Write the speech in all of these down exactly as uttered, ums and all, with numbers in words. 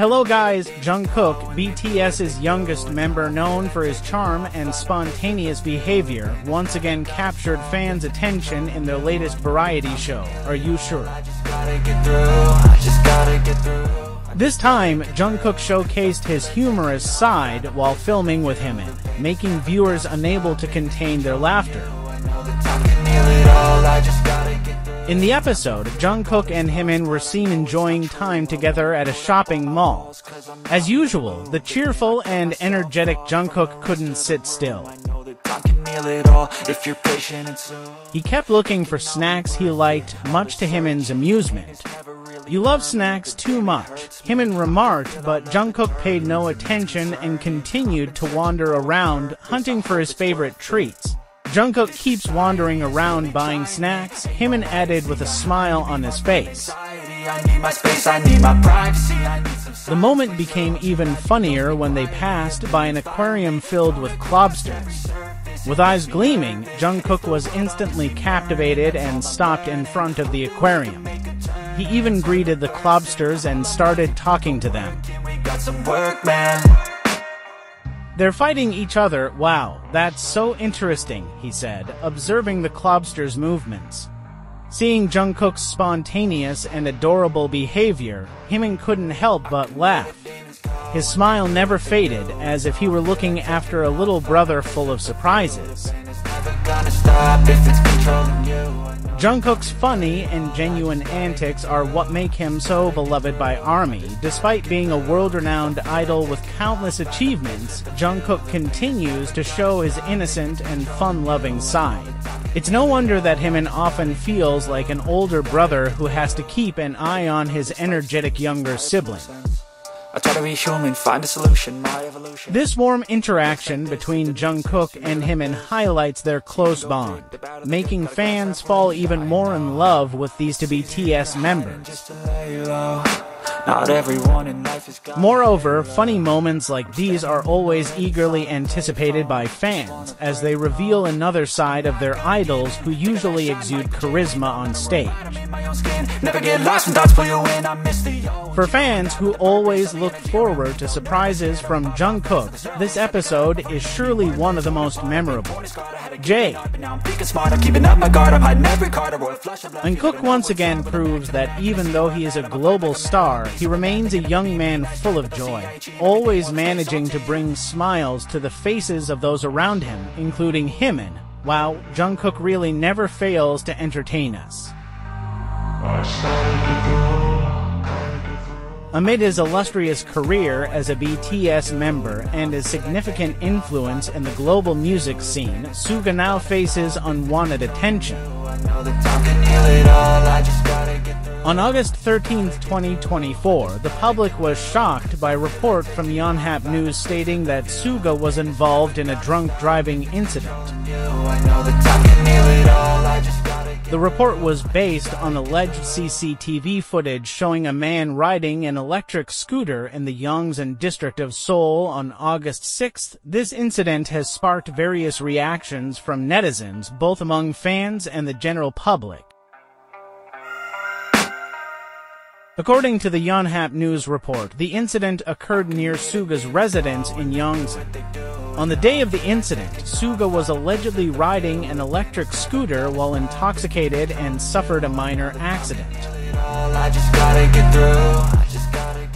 Hello guys, Jungkook, B T S's youngest member known for his charm and spontaneous behavior, once again captured fans' attention in their latest variety show, Are You Sure? This time, Jungkook showcased his humorous side while filming with him in, making viewers unable to contain their laughter. In the episode, Jungkook and Jimin were seen enjoying time together at a shopping mall. As usual, the cheerful and energetic Jungkook couldn't sit still. He kept looking for snacks he liked, much to Jimin's amusement. "You love snacks too much," Jimin remarked, but Jungkook paid no attention and continued to wander around, hunting for his favorite treats. Jungkook keeps wandering around buying snacks, Jimin added with a smile on his face. The moment became even funnier when they passed by an aquarium filled with lobsters. With eyes gleaming, Jungkook was instantly captivated and stopped in front of the aquarium. He even greeted the lobsters and started talking to them. "They're fighting each other, wow, that's so interesting," he said, observing the lobsters' movements. Seeing Jungkook's spontaneous and adorable behavior, Jimin couldn't help but laugh. His smile never faded, as if he were looking after a little brother full of surprises. Jungkook's funny and genuine antics are what make him so beloved by ARMY. Despite being a world-renowned idol with countless achievements, Jungkook continues to show his innocent and fun-loving side. It's no wonder that Jimin often feels like an older brother who has to keep an eye on his energetic younger sibling. I try to be human, find a solution, my evolution. This warm interaction between Jungkook and Jimin highlights their close bond, making fans fall even more in love with these two B T S members. Moreover, funny moments like these are always eagerly anticipated by fans, as they reveal another side of their idols who usually exude charisma on stage. For fans who always look forward to surprises from Jungkook, this episode is surely one of the most memorable. J. Jungkook once again proves that even though he is a global star, he remains a young man full of joy, always managing to bring smiles to the faces of those around him, including Jimin. Wow, Jungkook really never fails to entertain us. Amid his illustrious career as a B T S member and his significant influence in the global music scene, Suga now faces unwanted attention. On August thirteenth, twenty twenty-four, the public was shocked by a report from Yonhap News stating that Suga was involved in a drunk driving incident. The report was based on alleged C C T V footage showing a man riding an electric scooter in the Yongsan District of Seoul on August sixth. This incident has sparked various reactions from netizens, both among fans and the general public. According to the Yonhap News report, the incident occurred near Suga's residence in Yongsan. On the day of the incident, Suga was allegedly riding an electric scooter while intoxicated and suffered a minor accident.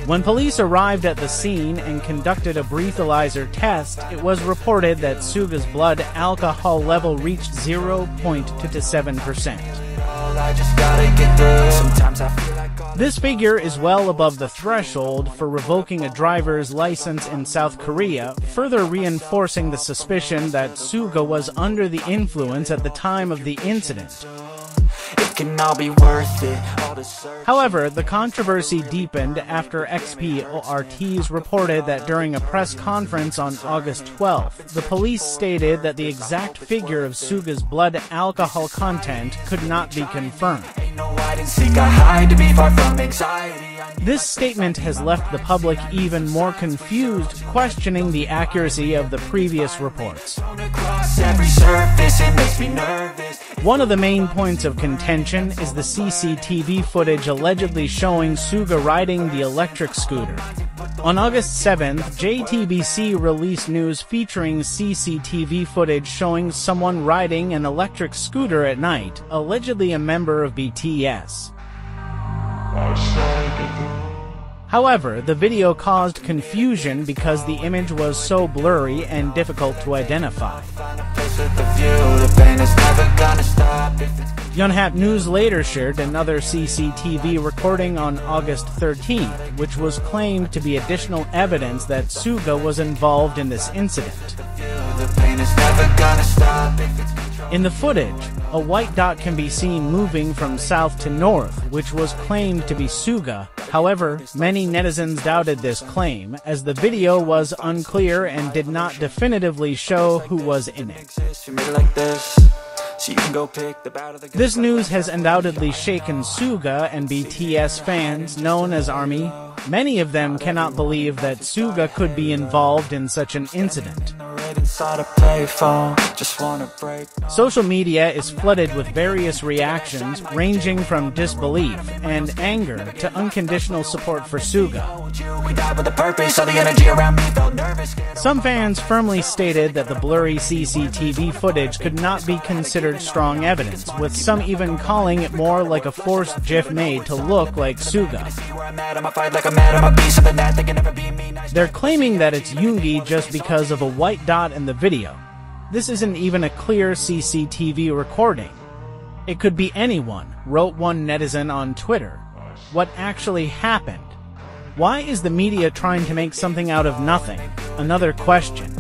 When police arrived at the scene and conducted a breathalyzer test, it was reported that Suga's blood alcohol level reached zero point two seven percent. This figure is well above the threshold for revoking a driver's license in South Korea, further reinforcing the suspicion that Suga was under the influence at the time of the incident. It can all be worth it. However, the controversy deepened after X P O R Ts reported that during a press conference on August twelfth, the police stated that the exact figure of Suga's blood alcohol content could not be confirmed. This statement has left the public even more confused, questioning the accuracy of the previous reports. One of the main points of contention is the C C T V footage allegedly showing Suga riding the electric scooter. On August seventh, J T B C released news featuring C C T V footage showing someone riding an electric scooter at night, allegedly a member of B T S. However, the video caused confusion because the image was so blurry and difficult to identify. Yonhap News later shared another C C T V recording on August thirteenth, which was claimed to be additional evidence that Suga was involved in this incident. In the footage, a white dot can be seen moving from south to north, which was claimed to be Suga. However, many netizens doubted this claim, as the video was unclear and did not definitively show who was in it. This news has undoubtedly shaken Suga and B T S fans, known as ARMY. Many of them cannot believe that Suga could be involved in such an incident. Social media is flooded with various reactions, ranging from disbelief and anger to unconditional support for Suga. Some fans firmly stated that the blurry C C T V footage could not be considered strong evidence, with some even calling it more like a forced gif made to look like Suga. They're claiming that it's Yoongi just because of a white dot in the video. This isn't even a clear C C T V recording. It could be anyone, wrote one netizen on Twitter. What actually happened? Why is the media trying to make something out of nothing? Another question.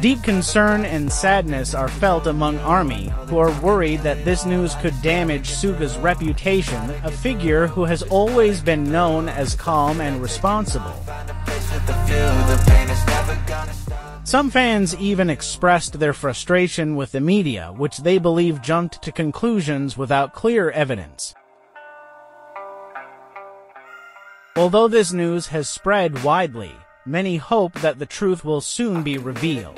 Deep concern and sadness are felt among ARMY, who are worried that this news could damage Suga's reputation, a figure who has always been known as calm and responsible. Some fans even expressed their frustration with the media, which they believe jumped to conclusions without clear evidence. Although this news has spread widely, many hope that the truth will soon be revealed.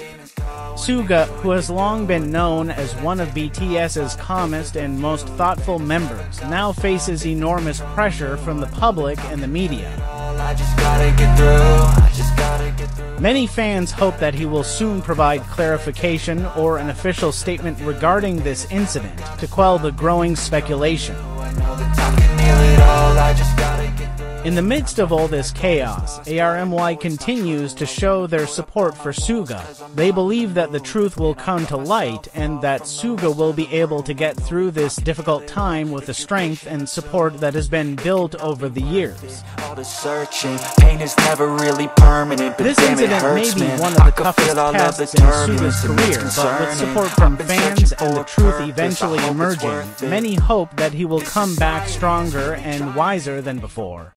Suga, who has long been known as one of BTS's calmest and most thoughtful members, now faces enormous pressure from the public and the media. Many fans hope that he will soon provide clarification or an official statement regarding this incident to quell the growing speculation. In the midst of all this chaos, ARMY continues to show their support for Suga. They believe that the truth will come to light and that Suga will be able to get through this difficult time with the strength and support that has been built over the years. This incident may be one of the toughest tests in Suga's career, but with support from fans and the truth eventually emerging, many hope that he will come back stronger and wiser than before.